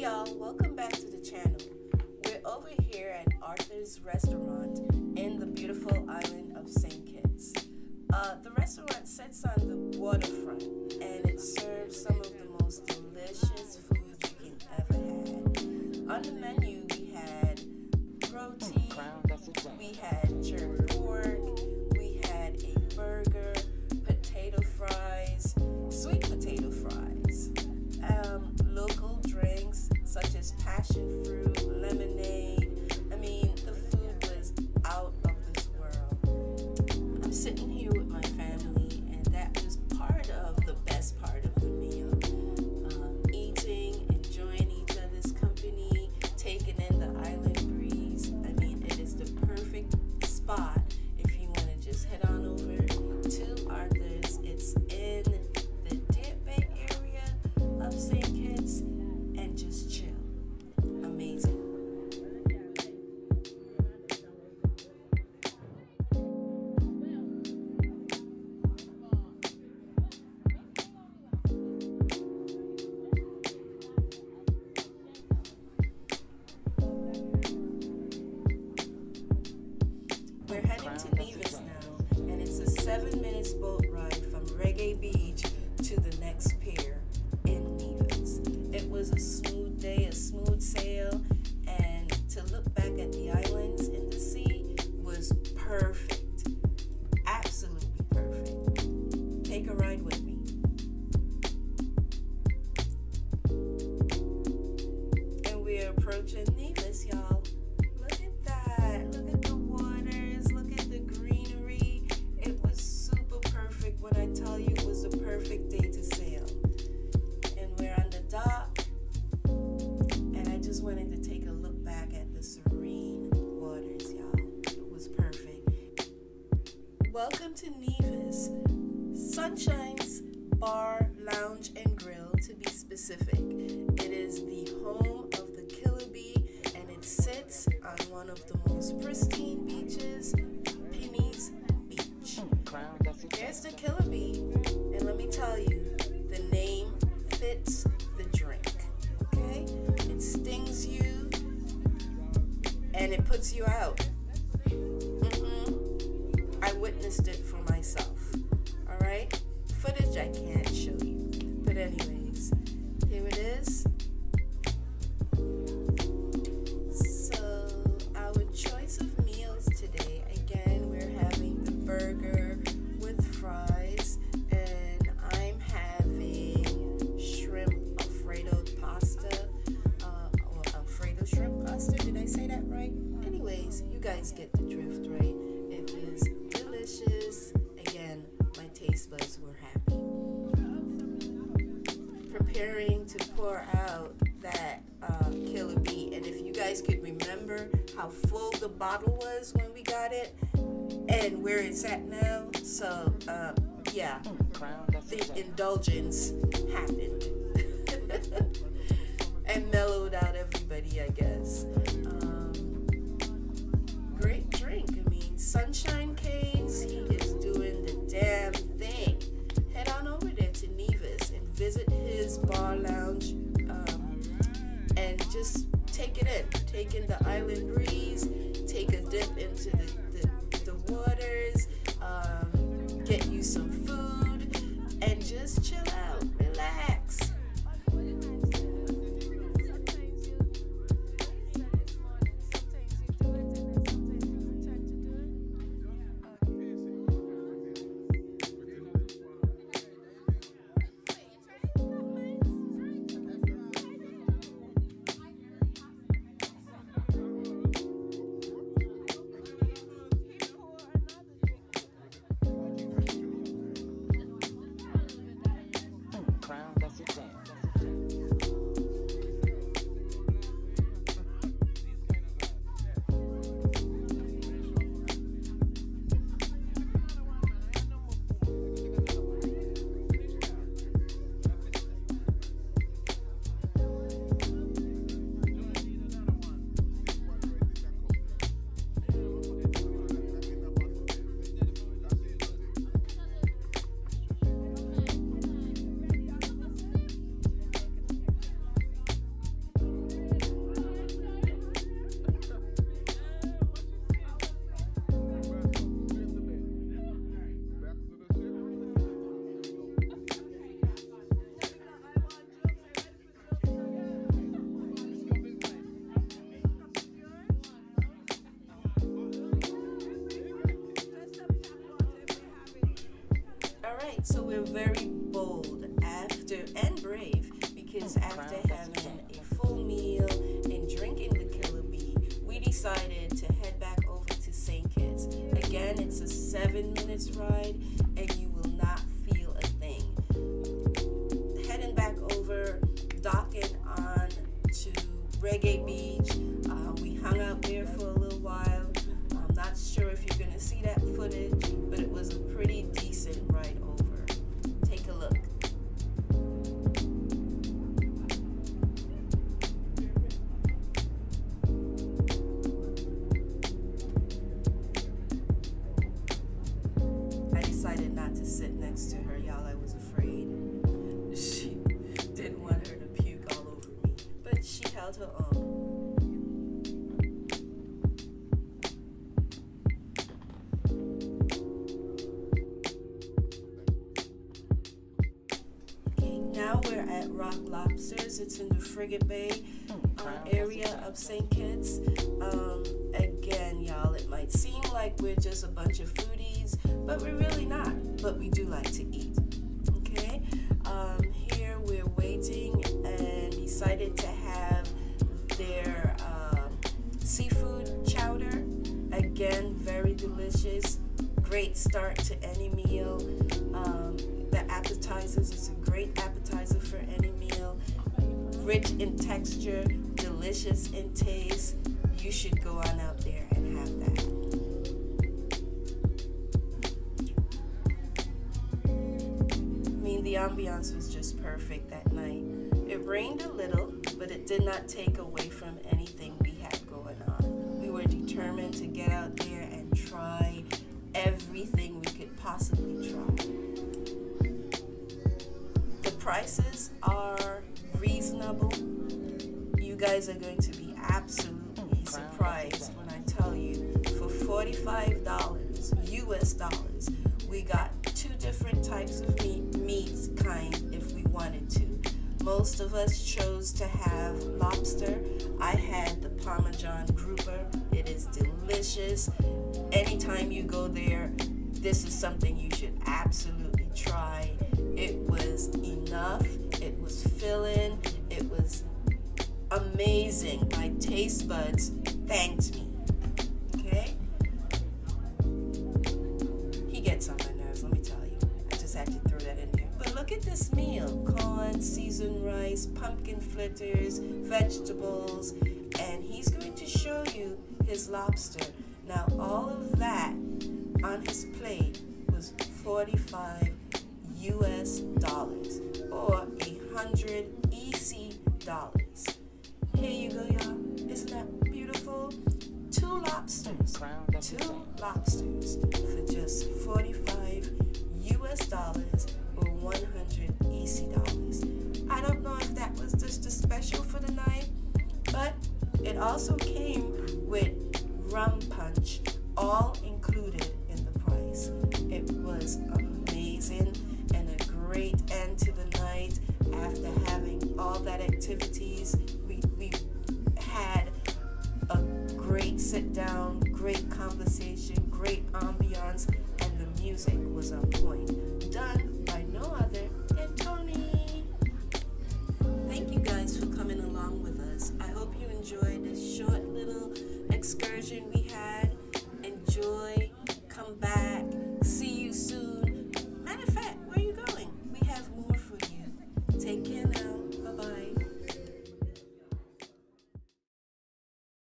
Hey y'all, welcome back to the channel. We're over here at Arthur's Restaurant in the beautiful island of St. Kitts. The restaurant sits on the waterfront and it serves some of the most delicious food you can ever have. On the menu we had protein, we had jerk pork, we had a burger, potato fries, sweet potato fries, local drinks such as passion fruit, lemonade. I mean, the food was out of this world. I'm sitting here with my family, and that was part of the best part of the meal. Eating, enjoying each other's company, taking in the island breeze. I mean, it is the perfect spot if you want to just head on over to Arthur's. It's in the Deep Bay area of St. Kitts. Just chill. Amazing. We're heading to Nevis now, and it's a 7-minute boat ride from Reggae Beach to the next pier in Nevis. It was a smooth day, a smooth sail, and to look back at the islands and the sea was perfect. Absolutely perfect. Take a ride with me. And we're approaching Nevis, y'all. Look at that. Look at the waters. Look at the greenery. It was super perfect. When I tell you, it was the perfect day to sail. Dock, and I just wanted to take a look back at the serene waters, y'all. It was perfect. Welcome to Nevis, Sunshine's Bar, Lounge, and Grill, to be specific. It is the home of the Killer Bee, and it sits on one of the most pristine beaches, Penny's Beach. There's the Killer Bee, and let me tell you, the name fits the drink, okay? It stings you and it puts you out. I witnessed it for myself, all right? Footage I can't show you, but anyways, here it is. So our choice of meals today, again, we're having the burger with fries, and I'm having shrimp pasta, did I say that right? Anyways, you guys get the drift, right? It was delicious. Again, my taste buds were happy. Preparing to pour out that Killer Bee, and if you guys could remember how full the bottle was when we got it and where it's at now, so yeah, the indulgence happened. And mellowed out everybody, I guess. Great drink. I mean, Sunshine Caves, he is doing the damn thing. Head on over there to Nevis and visit his bar, lounge, and just take it in. Take in the island breeze, take a dip into the waters, get you some food, and just chill out, relax. were very bold after and brave, because after having a full meal and drinking the Killer Bee, we decided to head back over to St. Kitts. Again, it's a 7-minute ride and you will not feel a thing. Heading back over, docking on to Reggae Beach. We hung out there for a little while. I'm not sure if you're going to see that footage, but it was a pretty decent ride over. Take a look. I decided not to sit next to her, y'all. I was afraid. She didn't want her to puke all over me, but she held her own. We're at Rock Lobsters. It's in the Frigate Bay area of St. Kitts. Again, y'all, it might seem like we're just a bunch of foodies, but we're really not. But we do like to eat. Okay? Here we're waiting and decided to have their seafood chowder. Again, very delicious. Great start to any meal. The appetizers, it's a great appetizer for any meal. Rich in texture, delicious in taste. You should go on out there and have that. I mean, the ambiance was just perfect that night. It rained a little, but it did not take away from anything we had going on. We were determined to get out there and try everything we could possibly try. Prices are reasonable. You guys are going to be absolutely surprised when I tell you, for $45 US dollars, we got two different types of meats kind if we wanted to. Most of us chose to have lobster. I had the Parmesan grouper. It is delicious. Anytime you go there, this is something you should absolutely try. It was enough, it was filling, it was amazing. My taste buds thanked me, okay? He gets on my nerves, let me tell you. I just had to throw that in there. But look at this meal. Corn, seasoned rice, pumpkin fritters, vegetables, and he's going to show you his lobster. Now all of that on his plate was $45 US dollars or 100 EC dollars. Here you go, y'all. Isn't that beautiful? Two lobsters for just $45 US dollars or 100 EC dollars. I don't know if that was just a special for the night, but it also came with rum punch, all included in the price. It was amazing. Great end to the night. After having all that activities, we had a great sit down, great conversation, great ambiance, and the music was on point. Done by no other than Tony. Thank you guys for coming along with us. I hope you enjoyed this short little excursion.